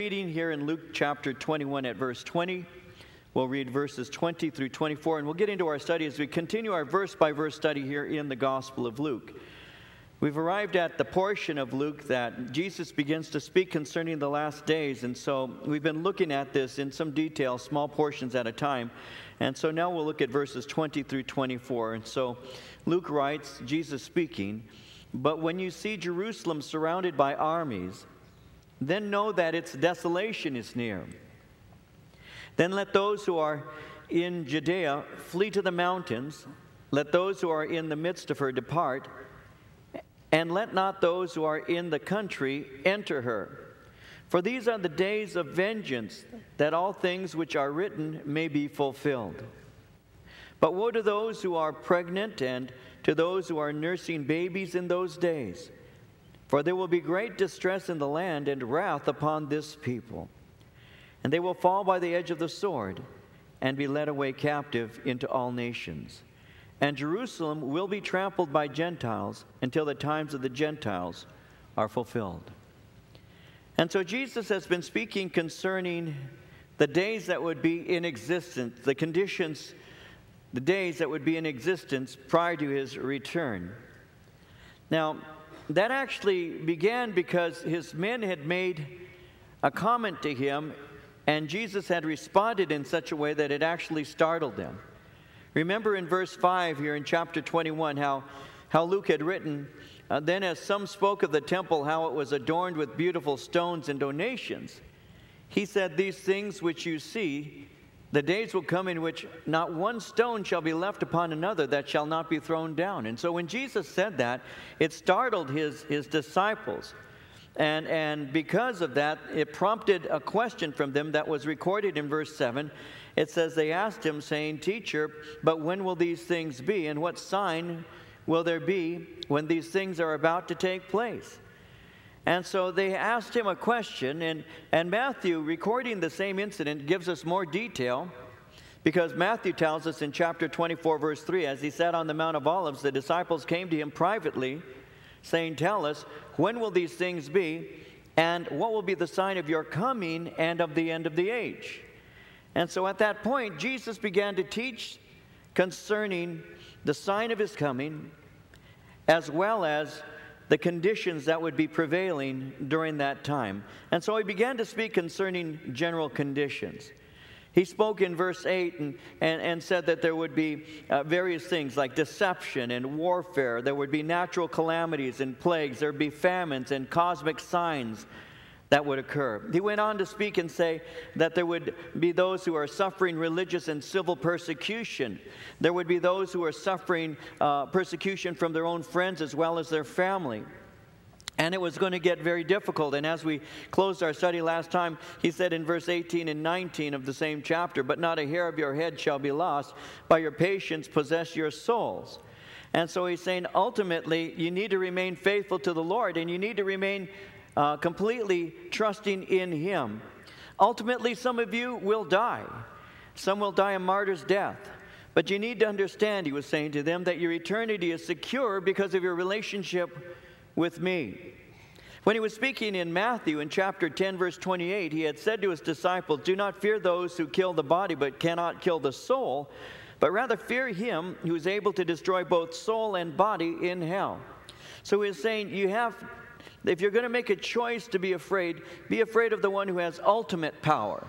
Reading here in Luke chapter 21 at verse 20. We'll read verses 20 through 24, and we'll get into our study as we continue our verse-by-verse study here in the Gospel of Luke. We've arrived at the portion of Luke that Jesus begins to speak concerning the last days, and so we've been looking at this in some detail, small portions at a time. And so now we'll look at verses 20 through 24. And so Luke writes, Jesus speaking, "But when you see Jerusalem surrounded by armies, then know that its desolation is near. Then let those who are in Judea flee to the mountains. Let those who are in the midst of her depart. And let not those who are in the country enter her. For these are the days of vengeance, that all things which are written may be fulfilled. But woe to those who are pregnant and to those who are nursing babies in those days. For there will be great distress in the land and wrath upon this people. And they will fall by the edge of the sword and be led away captive into all nations. And Jerusalem will be trampled by Gentiles until the times of the Gentiles are fulfilled." And so Jesus has been speaking concerning the days that would be in existence, the conditions, the days that would be in existence prior to his return. Now, that actually began because his men had made a comment to him, and Jesus had responded in such a way that it actually startled them. Remember in verse 5 here in chapter 21 how Luke had written, "Then as some spoke of the temple, how it was adorned with beautiful stones and donations, he said, 'These things which you see, the days will come in which not one stone shall be left upon another that shall not be thrown down.'" And so when Jesus said that, it startled his disciples. And because of that, it prompted a question from them that was recorded in verse 7. It says, "They asked him, saying, 'Teacher, but when will these things be? And what sign will there be when these things are about to take place?'" And so they asked him a question, and Matthew, recording the same incident, gives us more detail, because Matthew tells us in chapter 24, verse 3, "As he sat on the Mount of Olives, the disciples came to him privately, saying, 'Tell us, when will these things be, and what will be the sign of your coming and of the end of the age?'" And so at that point, Jesus began to teach concerning the sign of his coming, as well as the conditions that would be prevailing during that time. And so he began to speak concerning general conditions. He spoke in verse 8 and said that there would be various things like deception and warfare. There would be natural calamities and plagues. There would be famines and cosmic signs that would occur. He went on to speak and say that there would be those who are suffering religious and civil persecution. There would be those who are suffering persecution from their own friends as well as their family. And it was going to get very difficult. And as we closed our study last time, he said in verse 18 and 19 of the same chapter, "But not a hair of your head shall be lost. By your patience possess your souls." And so he's saying, ultimately, you need to remain faithful to the Lord, and you need to remain completely trusting in him. Ultimately, some of you will die. Some will die a martyr's death. But you need to understand, he was saying to them, that your eternity is secure because of your relationship with me. When he was speaking in Matthew in chapter 10, verse 28, he had said to his disciples, "Do not fear those who kill the body but cannot kill the soul, but rather fear him who is able to destroy both soul and body in hell." So he was saying, if you're going to make a choice to be afraid of the one who has ultimate power.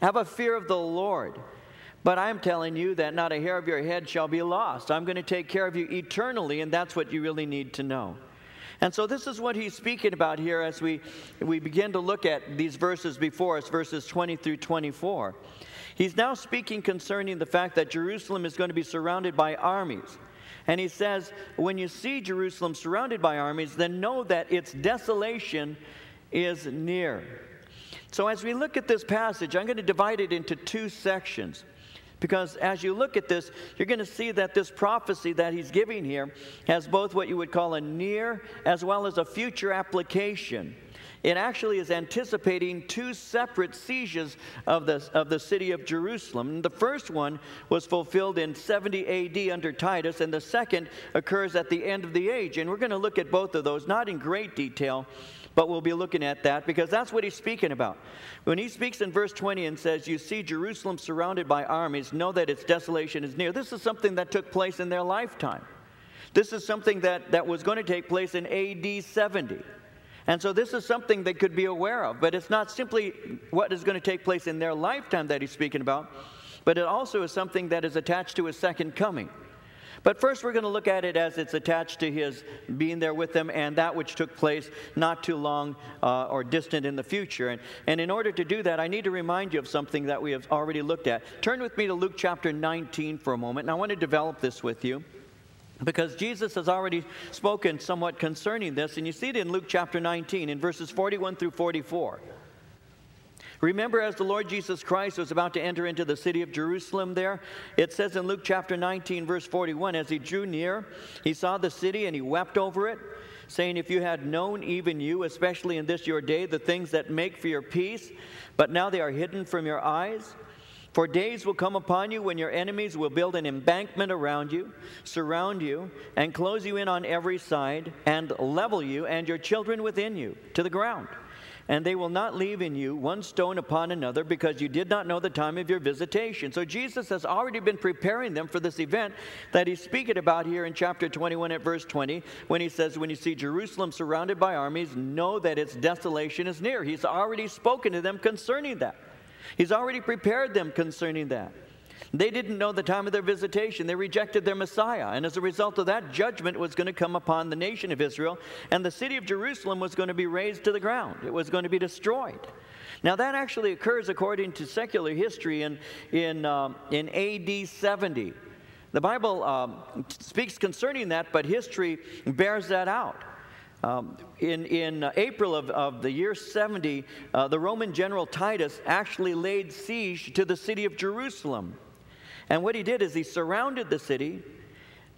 Have a fear of the Lord. But I'm telling you that not a hair of your head shall be lost. I'm going to take care of you eternally, and that's what you really need to know. And so this is what he's speaking about here as we begin to look at these verses before us, verses 20 through 24. He's now speaking concerning the fact that Jerusalem is going to be surrounded by armies. And he says, when you see Jerusalem surrounded by armies, then know that its desolation is near. So as we look at this passage, I'm going to divide it into two sections, because as you look at this, you're going to see that this prophecy that he's giving here has both what you would call a near as well as a future application. It actually is anticipating two separate sieges of the city of Jerusalem. The first one was fulfilled in 70 A.D. under Titus, and the second occurs at the end of the age. And we're going to look at both of those, not in great detail, but we'll be looking at that because that's what he's speaking about. When he speaks in verse 20 and says, "You see Jerusalem surrounded by armies, know that its desolation is near." This is something that took place in their lifetime. This is something that was going to take place in A.D. 70. And so this is something they could be aware of, but it's not simply what is going to take place in their lifetime that he's speaking about, but it also is something that is attached to his second coming. But first we're going to look at it as it's attached to his being there with them and that which took place not too long or distant in the future. And in order to do that, I need to remind you of something that we have already looked at. Turn with me to Luke chapter 19 for a moment, and I want to develop this with you, because Jesus has already spoken somewhat concerning this, and you see it in Luke chapter 19 in verses 41 through 44. Remember, as the Lord Jesus Christ was about to enter into the city of Jerusalem there, it says in Luke chapter 19, verse 41, "As he drew near, he saw the city and he wept over it, saying, 'If you had known, even you, especially in this your day, the things that make for your peace, but now they are hidden from your eyes. For days will come upon you when your enemies will build an embankment around you, surround you, and close you in on every side, and level you and your children within you to the ground. And they will not leave in you one stone upon another, because you did not know the time of your visitation.'" So Jesus has already been preparing them for this event that he's speaking about here in chapter 21 at verse 20, when he says, "When you see Jerusalem surrounded by armies, know that its desolation is near." He's already spoken to them concerning that. He's already prepared them concerning that. They didn't know the time of their visitation. They rejected their Messiah. And as a result of that, judgment was going to come upon the nation of Israel, and the city of Jerusalem was going to be razed to the ground. It was going to be destroyed. Now, that actually occurs, according to secular history, in A.D. 70. The Bible speaks concerning that, but history bears that out. In April of the year 70, the Roman general Titus actually laid siege to the city of Jerusalem. And what he did is he surrounded the city,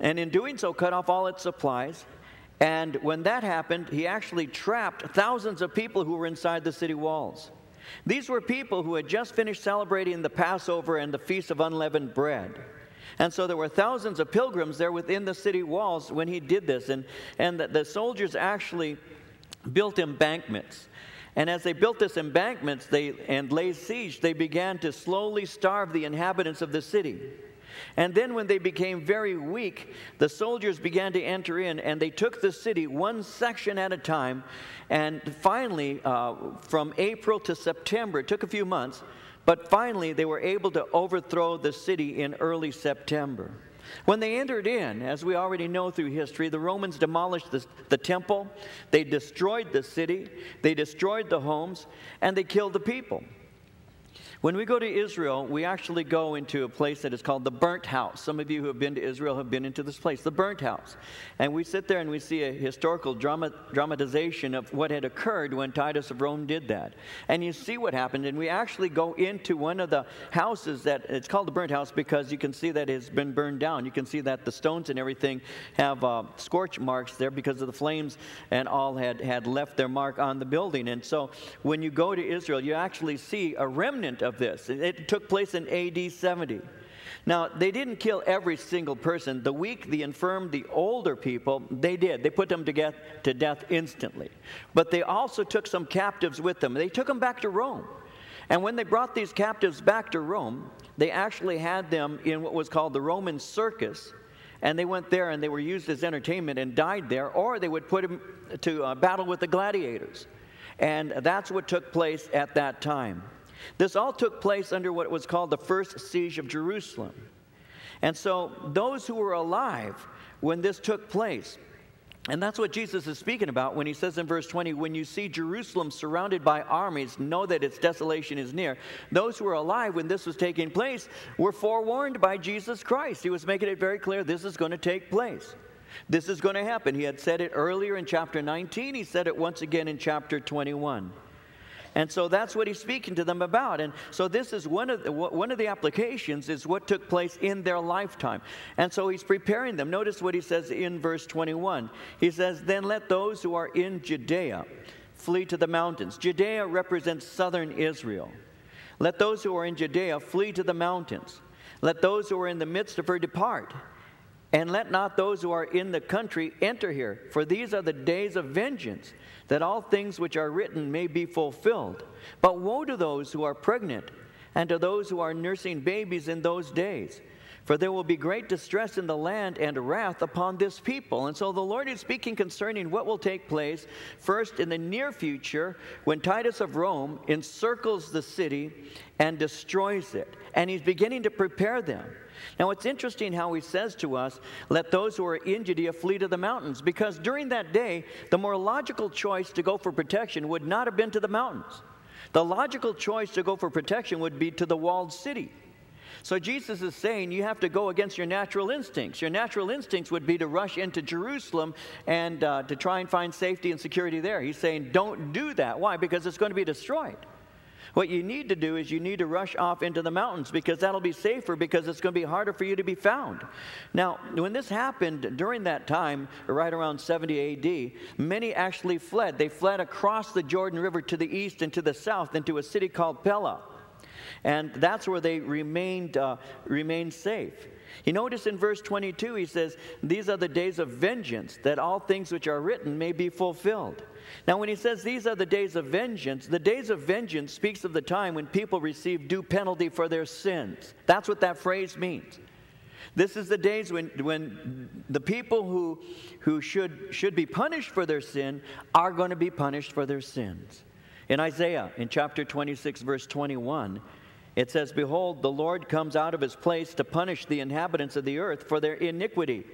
and in doing so cut off all its supplies. And when that happened, he actually trapped thousands of people who were inside the city walls. These were people who had just finished celebrating the Passover and the Feast of Unleavened Bread. And so there were thousands of pilgrims there within the city walls when he did this. And the soldiers actually built embankments. And as they built these embankments and laid siege, they began to slowly starve the inhabitants of the city. And then when they became very weak, the soldiers began to enter in, and they took the city one section at a time. And finally, from April to September, it took a few months, but finally, they were able to overthrow the city in early September. When they entered in, as we already know through history, the Romans demolished the temple, they destroyed the city, they destroyed the homes, and they killed the people. When we go to Israel, we actually go into a place that is called the burnt house. Some of you who have been to Israel have been into this place, the burnt house. And we sit there and we see a historical dramatization of what had occurred when Titus of Rome did that. And you see what happened. And we actually go into one of the houses that, it's called the burnt house because you can see that it's been burned down. You can see that the stones and everything have scorch marks there because of the flames and all had left their mark on the building. And so when you go to Israel, you actually see a remnant of this. It took place in A.D. 70. Now, they didn't kill every single person. The weak, the infirm, the older people, they did. They put them to death instantly. But they also took some captives with them. They took them back to Rome. And when they brought these captives back to Rome, they actually had them in what was called the Roman circus. And they went there and they were used as entertainment and died there, or they would put them to battle with the gladiators. And that's what took place at that time. This all took place under what was called the first siege of Jerusalem. And so those who were alive when this took place, and that's what Jesus is speaking about when he says in verse 20, "When you see Jerusalem surrounded by armies, know that its desolation is near." Those who were alive when this was taking place were forewarned by Jesus Christ. He was making it very clear this is going to take place. This is going to happen. He had said it earlier in chapter 19. He said it once again in chapter 21. And so that's what he's speaking to them about. And so this is one of the applications is what took place in their lifetime. And so he's preparing them. Notice what he says in verse 21. He says, "Then let those who are in Judea flee to the mountains. Judea represents southern Israel. Let those who are in Judea flee to the mountains. Let those who are in the midst of her depart. And let not those who are in the country enter here, for these are the days of vengeance, that all things which are written may be fulfilled. But woe to those who are pregnant, and to those who are nursing babies in those days. For there will be great distress in the land and wrath upon this people. And so the Lord is speaking concerning what will take place first in the near future when Titus of Rome encircles the city and destroys it. And he's beginning to prepare them. Now it's interesting how he says to us, let those who are in Judea flee to the mountains. Because during that day, the more logical choice to go for protection would not have been to the mountains. The logical choice to go for protection would be to the walled city. So Jesus is saying you have to go against your natural instincts. Your natural instincts would be to rush into Jerusalem and to try and find safety and security there. He's saying don't do that. Why? Because it's going to be destroyed. What you need to do is you need to rush off into the mountains because that'll be safer because it's going to be harder for you to be found. Now, when this happened during that time, right around 70 AD, many actually fled. They fled across the Jordan River to the east and to the south into a city called Pella. And that's where they remained safe. You notice in verse 22, he says, these are the days of vengeance, that all things which are written may be fulfilled. Now, when he says these are the days of vengeance speaks of the time when people receive due penalty for their sins. That's what that phrase means. This is the days when the people who should be punished for their sin are going to be punished for their sins. In Isaiah, in chapter 26, verse 21, it says, behold, the Lord comes out of his place to punish the inhabitants of the earth for their iniquity.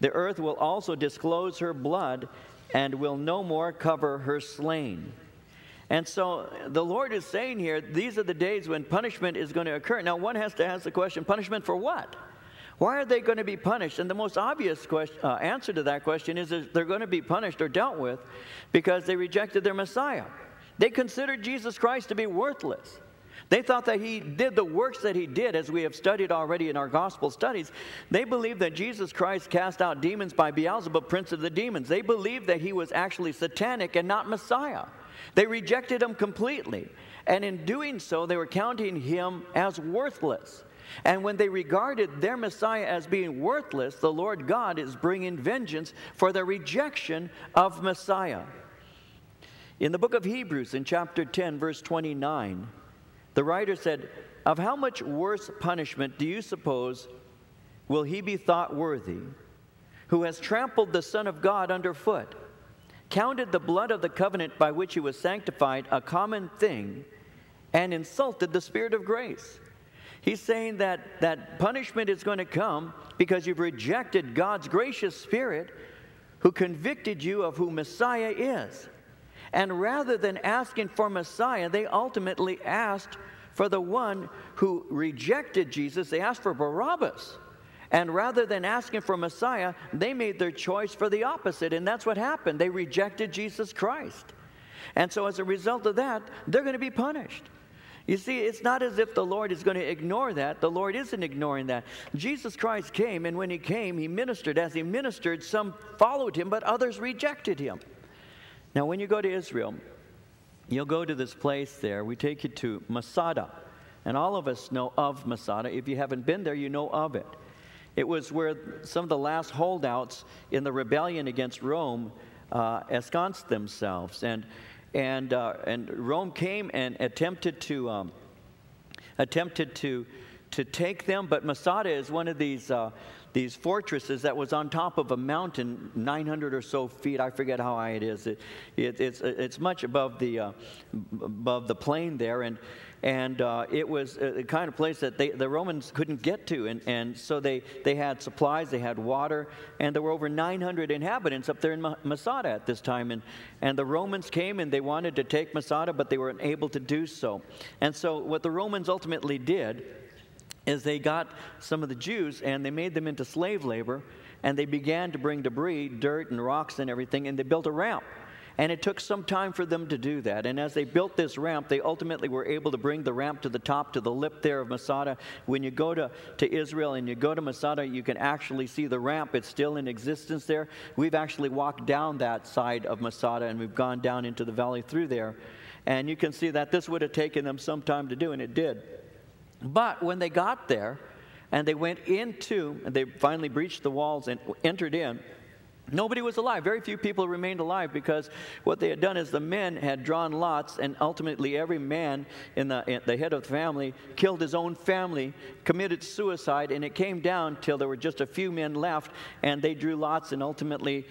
The earth will also disclose her blood and will no more cover her slain. And so the Lord is saying here, these are the days when punishment is going to occur. Now, one has to ask the question, punishment for what? Why are they going to be punished? And the most obvious question, answer to that question is that they're going to be punished or dealt with because they rejected their Messiah. They considered Jesus Christ to be worthless. They thought that he did the works that he did, as we have studied already in our gospel studies. They believed that Jesus Christ cast out demons by Beelzebub, prince of the demons. They believed that he was actually satanic and not Messiah. They rejected him completely. And in doing so, they were counting him as worthless. And when they regarded their Messiah as being worthless, the Lord God is bringing vengeance for their rejection of Messiah. In the book of Hebrews, in chapter 10, verse 29, the writer said, of how much worse punishment do you suppose will he be thought worthy, who has trampled the Son of God underfoot, counted the blood of the covenant by which he was sanctified a common thing, and insulted the Spirit of grace? He's saying that punishment is going to come because you've rejected God's gracious Spirit who convicted you of who Messiah is. And rather than asking for Messiah, they ultimately asked for the one who rejected Jesus. They asked for Barabbas. And rather than asking for Messiah, they made their choice for the opposite. And that's what happened. They rejected Jesus Christ. And so as a result of that, they're going to be punished. You see, it's not as if the Lord is going to ignore that. The Lord isn't ignoring that. Jesus Christ came, and when he came, he ministered. As he ministered, some followed him, but others rejected him. Now, when you go to Israel, you'll go to this place there. We take you to Masada, and all of us know of Masada. If you haven't been there, you know of it. It was where some of the last holdouts in the rebellion against Rome ensconced themselves, and Rome came and attempted to take them. But Masada is one of these fortresses that was on top of a mountain, 900 or so feet. I forget how high it is. It's much above the plain there, and it was the kind of place that the Romans couldn't get to, and so they had supplies, they had water, and there were over 900 inhabitants up there in Masada at this time, and the Romans came and they wanted to take Masada, but they weren't able to do so. And so what the Romans ultimately did is they got some of the Jews and they made them into slave labor, and they began to bring debris, dirt and rocks and everything, and they built a ramp. And it took some time for them to do that. And as they built this ramp, they ultimately were able to bring the ramp to the top, to the lip there of Masada. When you go to Israel and you go to Masada, you can actually see the ramp. It's still in existence there. We've actually walked down that side of Masada, and we've gone down into the valley through there. And you can see that this would have taken them some time to do, and it did. But when they got there, and they went into, and they finally breached the walls and entered in, nobody was alive. Very few people remained alive, because what they had done is the men had drawn lots, and ultimately every man in the head of the family killed his own family, committed suicide, and it came down till there were just a few men left, and they drew lots, and ultimately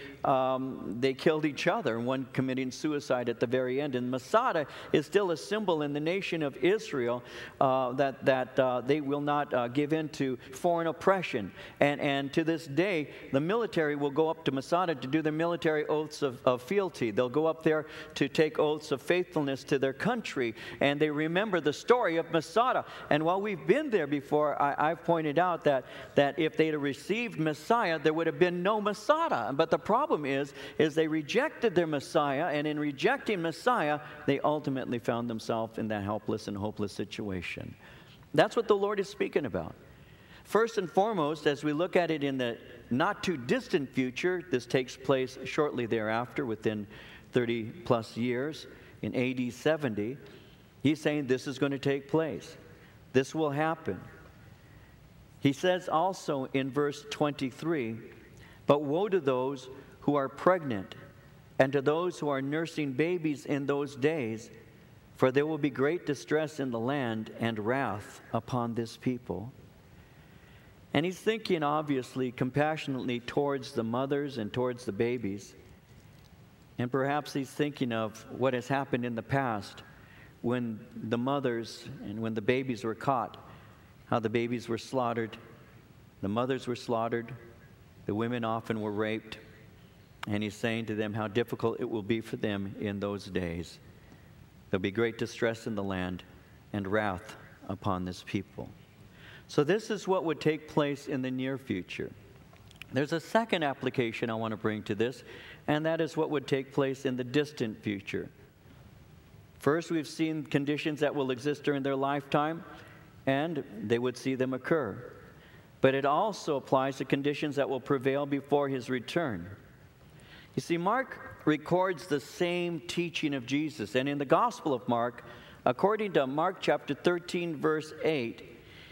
they killed each other, one committing suicide at the very end. And Masada is still a symbol in the nation of Israel that they will not give in to foreign oppression. And to this day, the military will go up to Masada to do their military oaths of fealty. They'll go up there to take oaths of faithfulness to their country, and they remember the story of Masada. And while we've been there before, I've pointed out that if they'd have received Messiah, there would have been no Masada. But the problem is they rejected their Messiah, and in rejecting Messiah, they ultimately found themselves in that helpless and hopeless situation. That's what the Lord is speaking about. First and foremost, as we look at it in the not-too-distant future, this takes place shortly thereafter, within 30-plus years, in AD 70, he's saying this is going to take place. This will happen. He says also in verse 23, "But woe to those who are pregnant and to those who are nursing babies in those days, for there will be great distress in the land and wrath upon this people." And he's thinking, obviously, compassionately towards the mothers and towards the babies. And perhaps he's thinking of what has happened in the past when the mothers and when the babies were caught, how the babies were slaughtered, the mothers were slaughtered, the women often were raped. And he's saying to them how difficult it will be for them in those days. There'll be great distress in the land and wrath upon this people. So this is what would take place in the near future. There's a second application I want to bring to this, and that is what would take place in the distant future. First, we've seen conditions that will exist during their lifetime, and they would see them occur. But it also applies to conditions that will prevail before his return. You see, Mark records the same teaching of Jesus, and in the Gospel of Mark, according to Mark chapter 13, verse 8,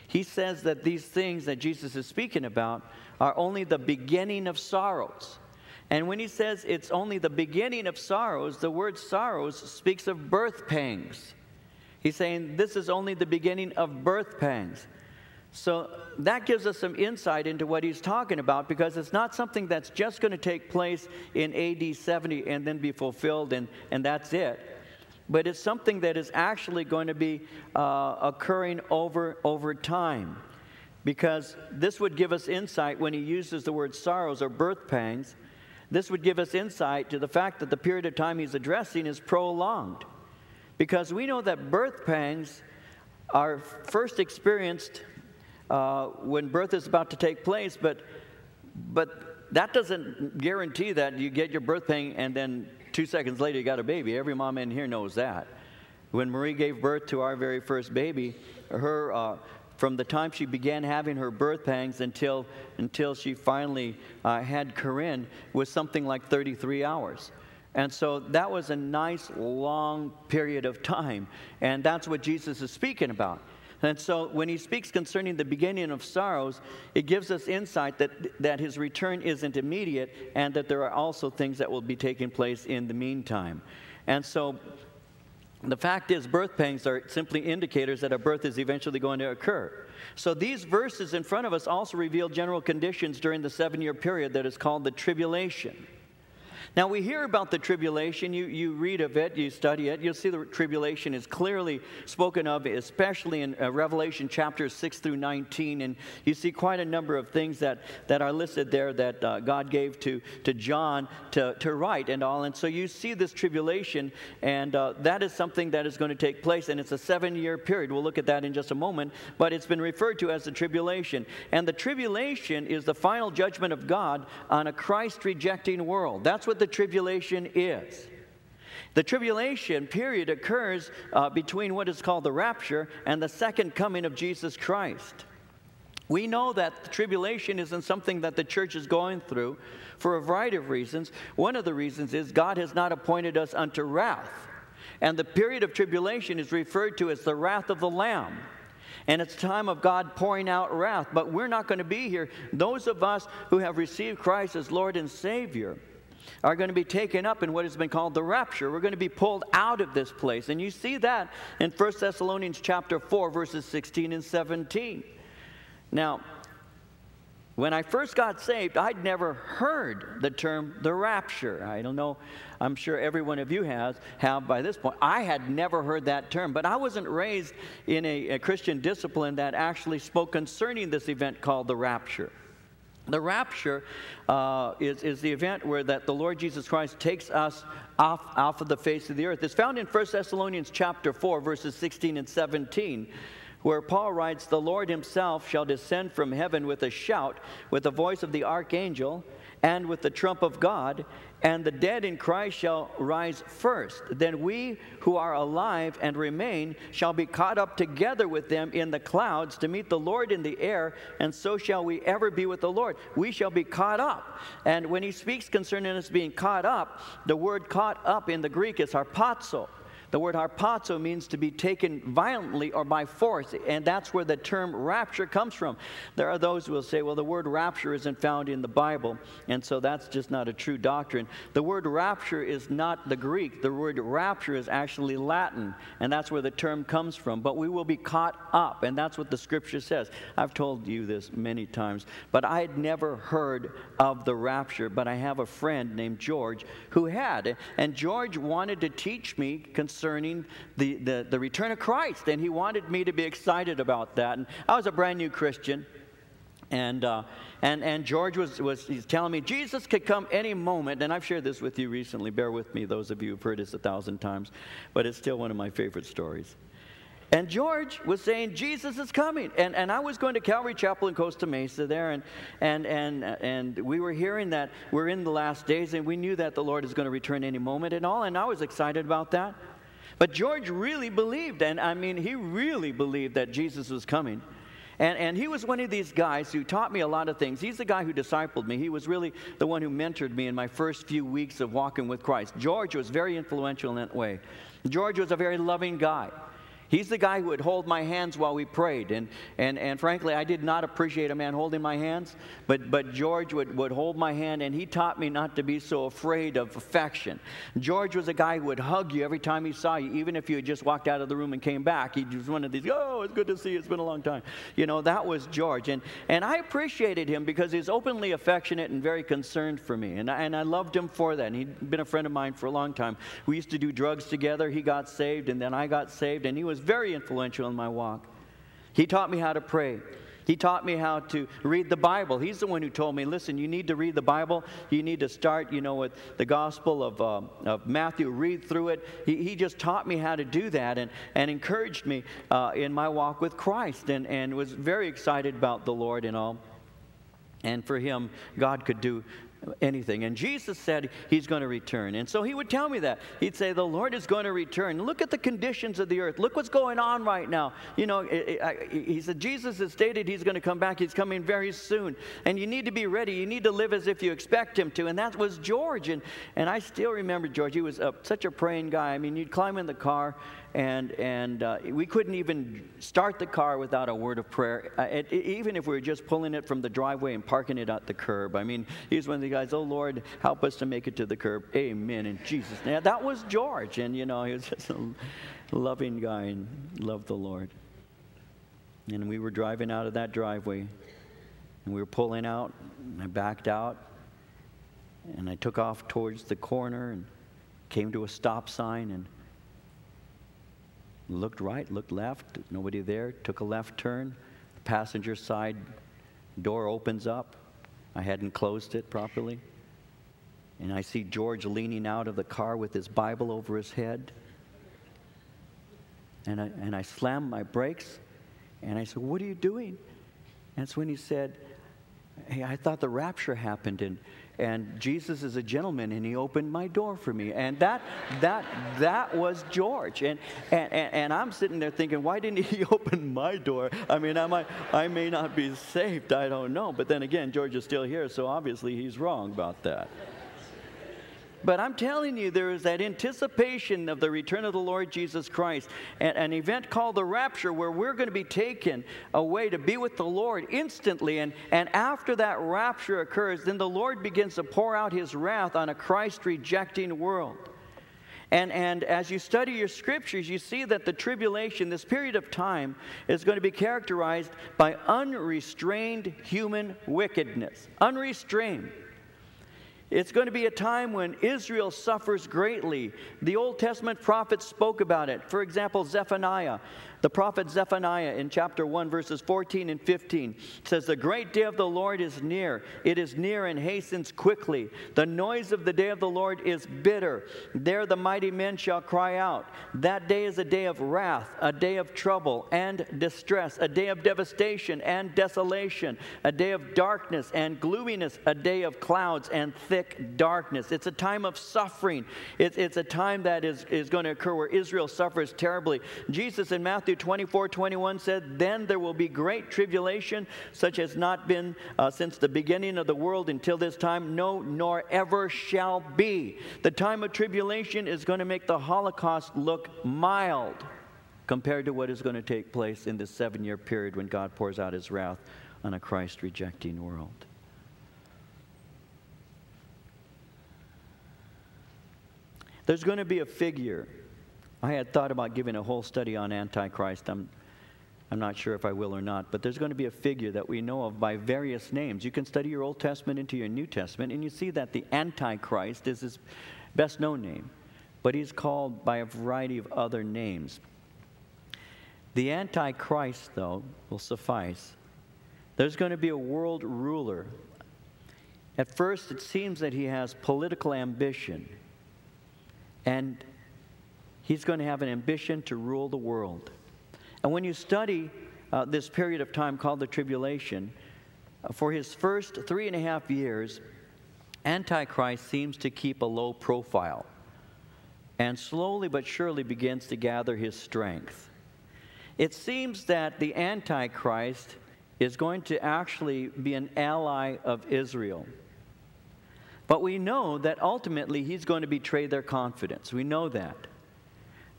he says that these things that Jesus is speaking about are only the beginning of sorrows. And when he says it's only the beginning of sorrows, the word sorrows speaks of birth pangs. He's saying this is only the beginning of birth pangs. So that gives us some insight into what he's talking about, because it's not something that's just going to take place in AD 70 and then be fulfilled and that's it. But it's something that is actually going to be occurring over time, because this would give us insight when he uses the word sorrows or birth pangs. This would give us insight to the fact that the period of time he's addressing is prolonged, because we know that birth pangs are first experienced when birth is about to take place, but that doesn't guarantee that you get your birth pang and then 2 seconds later, you got a baby. Every mom in here knows that. When Marie gave birth to our very first baby, from the time she began having her birth pangs until she finally had Corinne was something like 33 hours. And so that was a nice, long period of time. And that's what Jesus is speaking about. And so when he speaks concerning the beginning of sorrows, it gives us insight that his return isn't immediate, and that there are also things that will be taking place in the meantime. And so the fact is, birth pangs are simply indicators that a birth is eventually going to occur. So these verses in front of us also reveal general conditions during the 7-year period that is called the tribulation. Now, we hear about the tribulation. You read of it, you study it, you'll see the tribulation is clearly spoken of, especially in Revelation chapters 6 through 19, and you see quite a number of things that are listed there that God gave to John to write and all, and so you see this tribulation, and that is something that is going to take place, and it's a 7-year period. We'll look at that in just a moment, but it's been referred to as the tribulation, and the tribulation is the final judgment of God on a Christ-rejecting world. That's what the tribulation is. The tribulation period occurs between what is called the rapture and the second coming of Jesus Christ. We know that the tribulation isn't something that the church is going through for a variety of reasons. One of the reasons is God has not appointed us unto wrath. And the period of tribulation is referred to as the wrath of the Lamb. And it's time of God pouring out wrath. But we're not going to be here. Those of us who have received Christ as Lord and Savior are going to be taken up in what has been called the rapture. We're going to be pulled out of this place. And you see that in 1 Thessalonians chapter 4, verses 16 and 17. Now, when I first got saved, I'd never heard the term the rapture. I don't know. I'm sure every one of you have by this point. I had never heard that term, but I wasn't raised in a Christian discipline that actually spoke concerning this event called the rapture. The rapture is the event where that the Lord Jesus Christ takes us off of the face of the earth. It's found in 1 Thessalonians chapter 4, verses 16 and 17, where Paul writes, "The Lord himself shall descend from heaven with a shout, with the voice of the archangel, and with the trump of God, and the dead in Christ shall rise first. Then we who are alive and remain shall be caught up together with them in the clouds to meet the Lord in the air, and so shall we ever be with the Lord." We shall be caught up. And when he speaks concerning us being caught up, the word caught up in the Greek is harpazo. The word harpazo means to be taken violently or by force, and that's where the term rapture comes from. There are those who will say, well, the word rapture isn't found in the Bible, and so that's just not a true doctrine. The word rapture is not the Greek. The word rapture is actually Latin, and that's where the term comes from. But we will be caught up, and that's what the Scripture says. I've told you this many times, but I had never heard of the rapture, but I have a friend named George who had, and George wanted to teach me concerning the return of Christ, and he wanted me to be excited about that. And I was a brand new Christian, and George was telling me Jesus could come any moment. And I've shared this with you recently. Bear with me, those of you who've heard this 1,000 times, but it's still one of my favorite stories. And George was saying, Jesus is coming. And I was going to Calvary Chapel in Costa Mesa there, and we were hearing that we're in the last days, and we knew that the Lord is going to return any moment and all, and I was excited about that. But George really believed, and I mean, he really believed that Jesus was coming. And he was one of these guys who taught me a lot of things. He's the guy who discipled me. He was really the one who mentored me in my first few weeks of walking with Christ. George was very influential in that way. George was a very loving guy. He's the guy who would hold my hands while we prayed. And frankly, I did not appreciate a man holding my hands, but George would hold my hand, and he taught me not to be so afraid of affection. George was a guy who would hug you every time he saw you, even if you had just walked out of the room and came back. He was one of these, oh, it's good to see you, it's been a long time. You know, that was George. And I appreciated him because he's openly affectionate and very concerned for me. And I loved him for that. And he'd been a friend of mine for a long time. We used to do drugs together. He got saved, and then I got saved, and he was very influential in my walk. He taught me how to pray. He taught me how to read the Bible. He's the one who told me, listen, you need to read the Bible. You need to start, you know, with the Gospel of Matthew, read through it. He just taught me how to do that and encouraged me in my walk with Christ and was very excited about the Lord and all. And for him, God could do anything. And Jesus said he's going to return. And so he would tell me that. He'd say, the Lord is going to return. Look at the conditions of the earth. Look what's going on right now. You know, he said, Jesus has stated he's going to come back. He's coming very soon. And you need to be ready. You need to live as if you expect him to. And that was George. And I still remember George. He was such a praying guy. I mean, you'd climb in the car, and we couldn't even start the car without a word of prayer, even if we were just pulling it from the driveway and parking it at the curb. I mean, he's one of the guys, oh, Lord, help us to make it to the curb. Amen, in Jesus' name. That was George, and, you know, he was just a loving guy and loved the Lord. And we were driving out of that driveway, and we were pulling out, and I backed out, and I took off towards the corner and came to a stop sign, and looked right, looked left, nobody there, took a left turn. The passenger side door opens up. I hadn't closed it properly. And I see George leaning out of the car with his Bible over his head. And I slammed my brakes, and I said, what are you doing? And that's when he said, hey, I thought the rapture happened, and and Jesus is a gentleman, and he opened my door for me. And that was George. And I'm sitting there thinking, why didn't he open my door? I mean, I may not be saved. I don't know. But then again, George is still here, so obviously he's wrong about that. But I'm telling you, there is that anticipation of the return of the Lord Jesus Christ, an event called the rapture, where we're going to be taken away to be with the Lord instantly. And after that rapture occurs, then the Lord begins to pour out his wrath on a Christ-rejecting world. And as you study your scriptures, you see that the tribulation, this period of time, is going to be characterized by unrestrained human wickedness. Unrestrained. It's going to be a time when Israel suffers greatly. The Old Testament prophets spoke about it. For example, Zephaniah, the prophet Zephaniah in chapter 1, verses 14 and 15, says, "The great day of the Lord is near. It is near and hastens quickly. The noise of the day of the Lord is bitter. There the mighty men shall cry out. That day is a day of wrath, a day of trouble and distress, a day of devastation and desolation, a day of darkness and gloominess, a day of clouds and thick darkness." It's a time of suffering. It's a time that is going to occur where Israel suffers terribly. Jesus in Matthew 24:21 said, "Then there will be great tribulation, such as not been since the beginning of the world until this time, no, nor ever shall be." The time of tribulation is going to make the Holocaust look mild compared to what is going to take place in this 7-year period when God pours out his wrath on a Christ-rejecting world. There's going to be a figure. I had thought about giving a whole study on Antichrist. I'm not sure if I will or not, but there's going to be a figure that we know of by various names. You can study your Old Testament into your New Testament, and you see that the Antichrist is his best-known name, but he's called by a variety of other names. The Antichrist, though, will suffice. There's going to be a world ruler. At first, it seems that he has political ambition. And he's going to have an ambition to rule the world. And when you study this period of time called the tribulation, for his first 3.5 years, Antichrist seems to keep a low profile and slowly but surely begins to gather his strength. It seems that the Antichrist is going to actually be an ally of Israel. But we know that ultimately he's going to betray their confidence. We know that.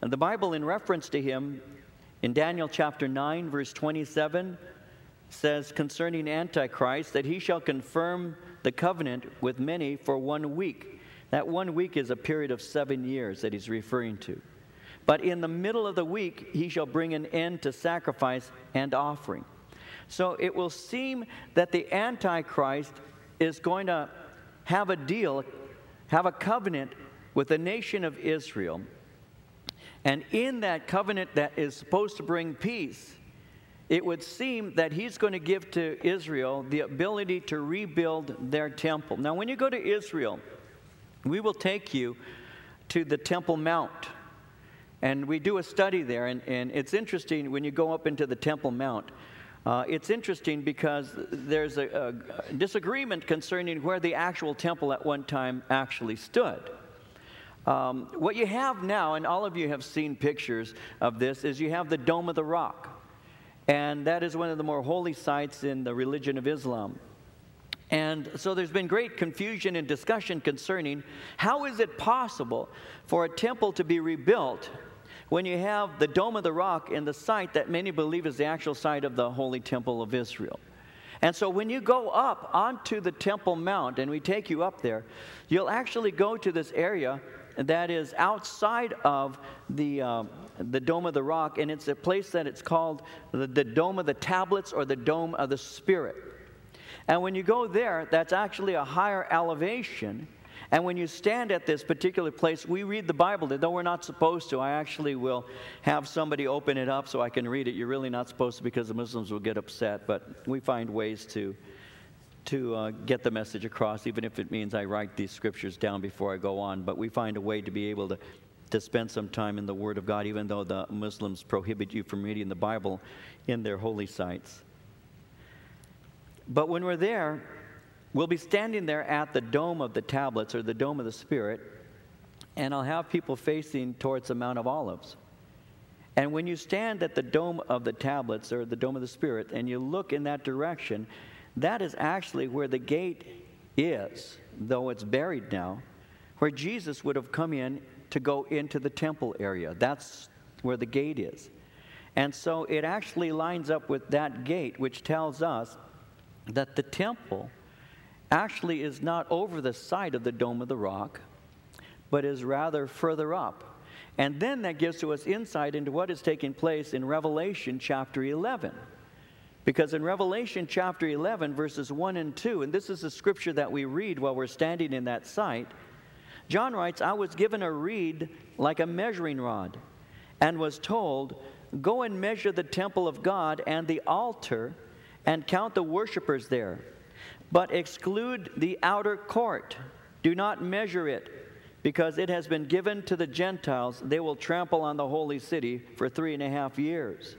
And the Bible, in reference to him, in Daniel chapter 9, verse 27, says concerning Antichrist that he shall confirm the covenant with many for 1 week. That 1 week is a period of 7 years that he's referring to. But in the middle of the week, he shall bring an end to sacrifice and offering. So it will seem that the Antichrist is going to have a deal, have a covenant with the nation of Israel. And in that covenant that is supposed to bring peace, it would seem that he's going to give to Israel the ability to rebuild their temple. Now, when you go to Israel, we will take you to the Temple Mount. And we do a study there. And it's interesting when you go up into the Temple Mount. It's interesting because there's a disagreement concerning where the actual temple at one time actually stood. What you have now, and all of you have seen pictures of this, is you have the Dome of the Rock. And that is one of the more holy sites in the religion of Islam. And so there's been great confusion and discussion concerning how is it possible for a temple to be rebuilt when you have the Dome of the Rock in the site that many believe is the actual site of the Holy Temple of Israel. And so when you go up onto the Temple Mount, and we take you up there, you'll actually go to this area that is outside of the Dome of the Rock, and it's a place that it's called the Dome of the Tablets or the Dome of the Spirit. And when you go there, that's actually a higher elevation. And when you stand at this particular place, we read the Bible, though we're not supposed to. I actually will have somebody open it up so I can read it. You're really not supposed to because the Muslims will get upset, but we find ways to get the message across, even if it means I write these scriptures down before I go on. But we find a way to be able to spend some time in the Word of God, even though the Muslims prohibit you from reading the Bible in their holy sites. But when we're there, We'll be standing there at the Dome of the Tablets, or the Dome of the Spirit, and I'll have people facing towards the Mount of Olives. And when you stand at the Dome of the Tablets, or the Dome of the Spirit, and you look in that direction, that is actually where the gate is, though it's buried now, where Jesus would have come in to go into the temple area. That's where the gate is. And so it actually lines up with that gate, which tells us that the temple actually is not over the side of the Dome of the Rock, but is rather further up. And then that gives to us insight into what is taking place in Revelation chapter 11. Because in Revelation chapter 11, verses 1 and 2, and this is the scripture that we read while we're standing in that site, John writes, "I was given a reed like a measuring rod, and was told, 'Go and measure the temple of God and the altar, and count the worshipers there. But exclude the outer court. Do not measure it, because it has been given to the Gentiles. They will trample on the holy city for 3.5 years.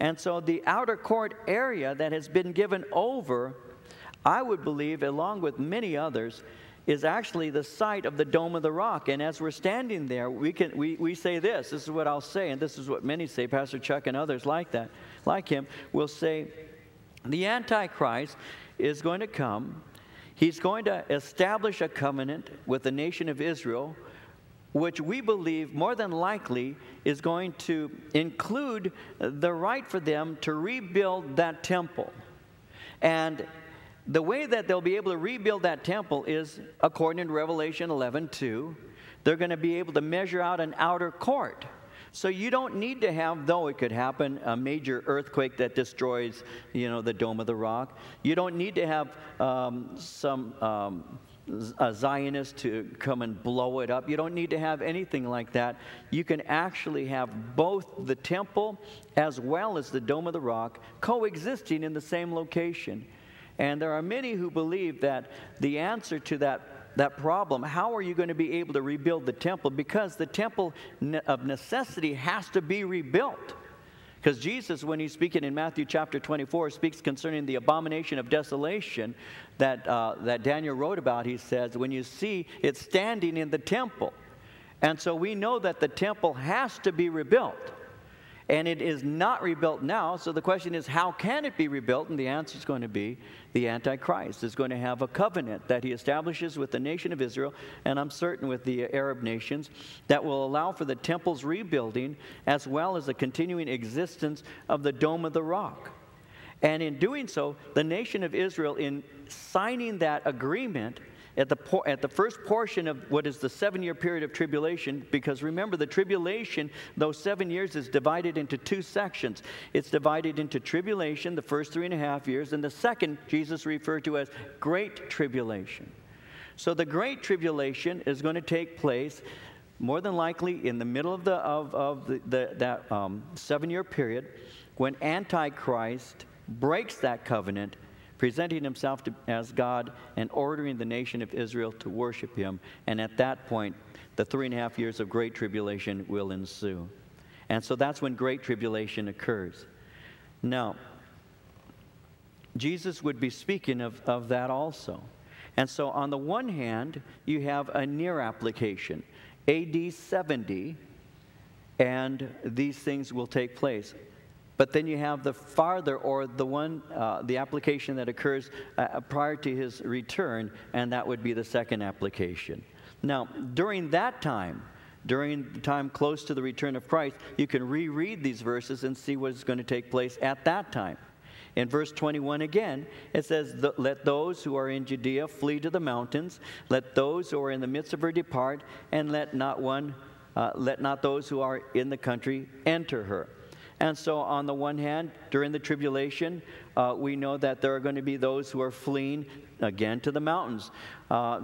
And so the outer court area that has been given over, I would believe, along with many others, is actually the site of the Dome of the Rock. And as we're standing there, we say this. This is what I'll say, and this is what many say, Pastor Chuck and others like that, like him, will say, the Antichrist is going to come. He's going to establish a covenant with the nation of Israel, which we believe more than likely is going to include the right for them to rebuild that temple. And the way that they'll be able to rebuild that temple is, according to Revelation 11:2, they're going to be able to measure out an outer court. So you don't need to have, though it could happen, a major earthquake that destroys, the Dome of the Rock. You don't need to have a Zionist to come and blow it up. You don't need to have anything like that. You can actually have both the temple as well as the Dome of the Rock coexisting in the same location. And there are many who believe that the answer to that problem, how are you going to be able to rebuild the temple? Because the temple of necessity has to be rebuilt. Because Jesus, when he's speaking in Matthew chapter 24, speaks concerning the abomination of desolation that Daniel wrote about. He says, when you see it standing in the temple. And so we know that the temple has to be rebuilt. And it is not rebuilt now, so the question is, how can it be rebuilt? And the answer is going to be, the Antichrist is going to have a covenant that he establishes with the nation of Israel, and I'm certain with the Arab nations, that will allow for the temple's rebuilding, as well as the continuing existence of the Dome of the Rock. And in doing so, the nation of Israel, in signing that agreement, at the first portion of what is the 7-year period of tribulation, because remember, the tribulation, though 7 years, is divided into two sections. It's divided into tribulation, the first 3.5 years, and the second, Jesus referred to as great tribulation. So the great tribulation is going to take place more than likely in the middle of that 7-year period, when Antichrist breaks that covenant, presenting himself as God and ordering the nation of Israel to worship him. And at that point, the 3.5 years of great tribulation will ensue. And so that's when great tribulation occurs. Now, Jesus would be speaking of that also. And so on the one hand, you have a near application. AD 70, and these things will take place. But then you have the farther, or the application that occurs prior to his return, and that would be the second application. Now, during that time, during the time close to the return of Christ, you can reread these verses and see what is going to take place at that time. In verse 21 again, it says, "Let those who are in Judea flee to the mountains. Let those who are in the midst of her depart, and let not those who are in the country enter her." And so on the one hand, during the tribulation, we know that there are going to be those who are fleeing, again, to the mountains.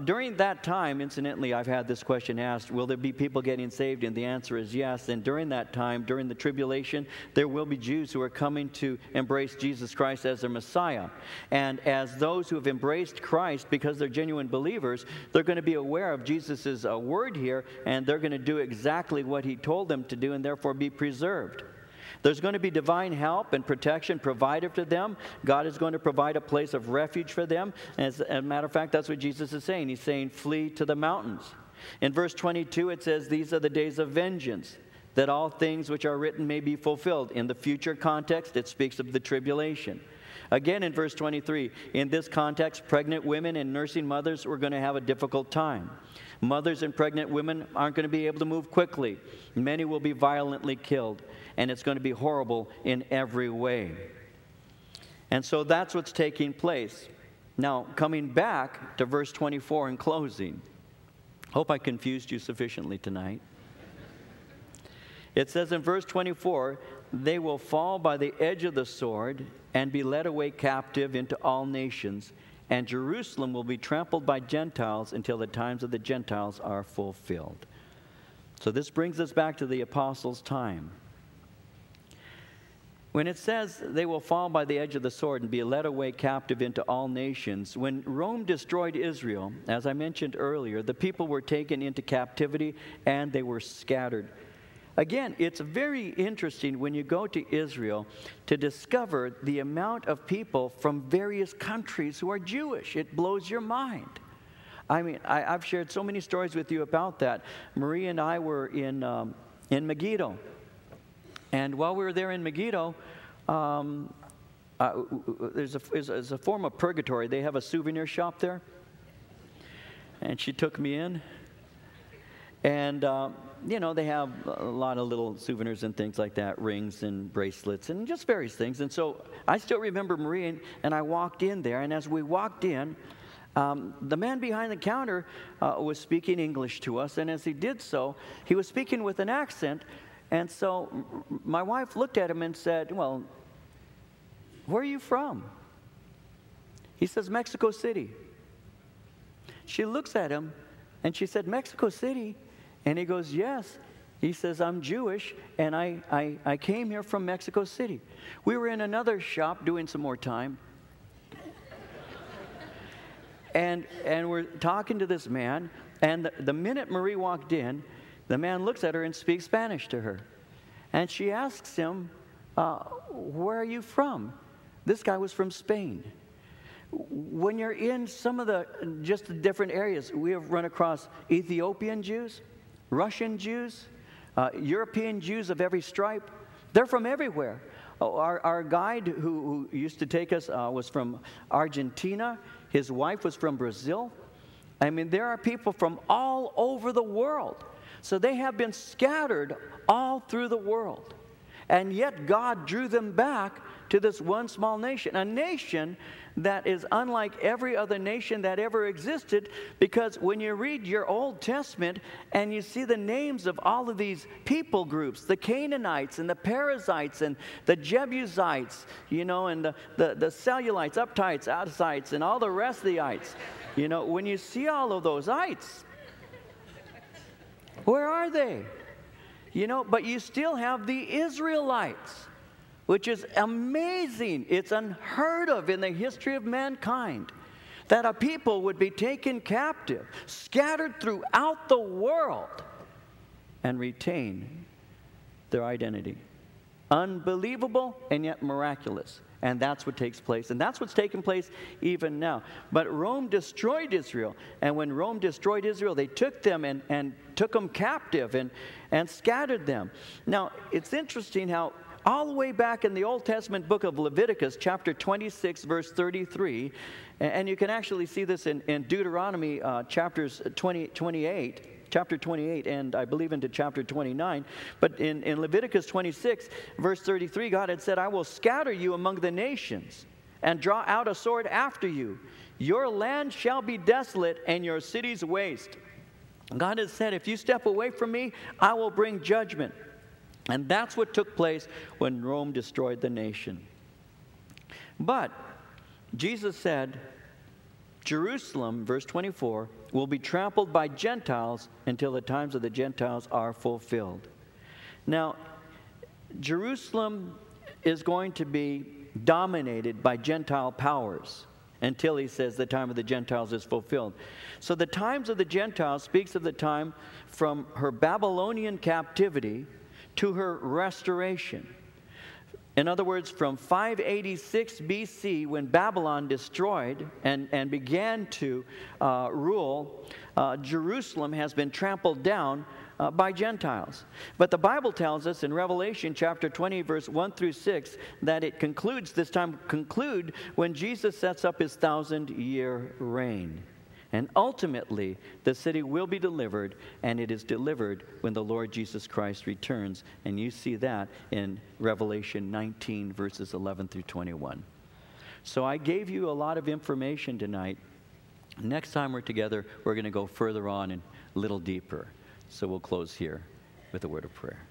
During that time, incidentally, I've had this question asked, will there be people getting saved? And the answer is yes. And during that time, during the tribulation, there will be Jews who are coming to embrace Jesus Christ as their Messiah. And as those who have embraced Christ, because they're genuine believers, they're going to be aware of Jesus' word here, and they're going to do exactly what he told them to do, and therefore be preserved. There's going to be divine help and protection provided for them. God is going to provide a place of refuge for them. As a matter of fact, that's what Jesus is saying. He's saying, flee to the mountains. In verse 22, it says, these are the days of vengeance, that all things which are written may be fulfilled. In the future context, it speaks of the tribulation. Again, in verse 23, in this context, pregnant women and nursing mothers were going to have a difficult time. Mothers and pregnant women aren't going to be able to move quickly. Many will be violently killed, and it's going to be horrible in every way. And so that's what's taking place. Now, coming back to verse 24 in closing, hope I confused you sufficiently tonight. It says in verse 24, they will fall by the edge of the sword and be led away captive into all nations, and Jerusalem will be trampled by Gentiles until the times of the Gentiles are fulfilled. So this brings us back to the apostles' time. When it says they will fall by the edge of the sword and be led away captive into all nations, when Rome destroyed Israel, as I mentioned earlier, the people were taken into captivity and they were scattered. Again, it's very interesting when you go to Israel to discover the amount of people from various countries who are Jewish. It blows your mind. I mean, I've shared so many stories with you about that. Marie and I were in Megiddo. And while we were there in Megiddo, there's a form of purgatory. They have a souvenir shop there. And she took me in. And you know, they have a lot of little souvenirs and things like that, rings and bracelets and just various things. And so I still remember Marie and I walked in there. And as we walked in, the man behind the counter was speaking English to us. And as he did so, he was speaking with an accent. And so my wife looked at him and said, well, where are you from? He says, Mexico City. She looks at him and she said, Mexico City? And he goes, yes. He says, I'm Jewish, and I came here from Mexico City. We were in another shop doing some more time. and we're talking to this man. And the minute Marie walked in, the man looks at her and speaks Spanish to her. And she asks him, where are you from? This guy was from Spain. When you're in some of the just the different areas, we have run across Ethiopian Jews, Russian Jews, European Jews of every stripe. They're from everywhere. Our guide who used to take us was from Argentina. His wife was from Brazil. I mean, there are people from all over the world. So they have been scattered all through the world. And yet God drew them back to this one small nation, a nation that is unlike every other nation that ever existed, because when you read your Old Testament and you see the names of all of these people groups, the Canaanites and the Perizzites and the Jebusites, you know, and the Cellulites, Uptites, Outasites, and all the rest of the ites, you know, when you see all of those ites, where are they? You know, but you still have the Israelites, which is amazing. It's unheard of in the history of mankind that a people would be taken captive, scattered throughout the world, and retain their identity. Unbelievable and yet miraculous. And that's what takes place. And that's what's taking place even now. But Rome destroyed Israel. And when Rome destroyed Israel, they took them and took them captive and scattered them. Now, it's interesting how all the way back in the Old Testament book of Leviticus, chapter 26, verse 33, and you can actually see this in Deuteronomy chapters 28, Chapter 28, and I believe into chapter 29. But in Leviticus 26, verse 33, God had said, I will scatter you among the nations and draw out a sword after you. Your land shall be desolate and your cities waste. God has said, if you step away from me, I will bring judgment. And that's what took place when Rome destroyed the nation. But Jesus said, Jerusalem, verse 24, will be trampled by Gentiles until the times of the Gentiles are fulfilled. Now, Jerusalem is going to be dominated by Gentile powers until he says the time of the Gentiles is fulfilled. So the times of the Gentiles speaks of the time from her Babylonian captivity to her restoration. In other words, from 586 B.C., when Babylon destroyed and began to rule, Jerusalem has been trampled down by Gentiles. But the Bible tells us in Revelation chapter 20, verse 1 through 6, that it concludes, this time conclude, when Jesus sets up his 1,000-year reign. And ultimately, the city will be delivered, and it is delivered when the Lord Jesus Christ returns. And you see that in Revelation 19, verses 11 through 21. So I gave you a lot of information tonight. Next time we're together, we're going to go further on and a little deeper. So we'll close here with a word of prayer.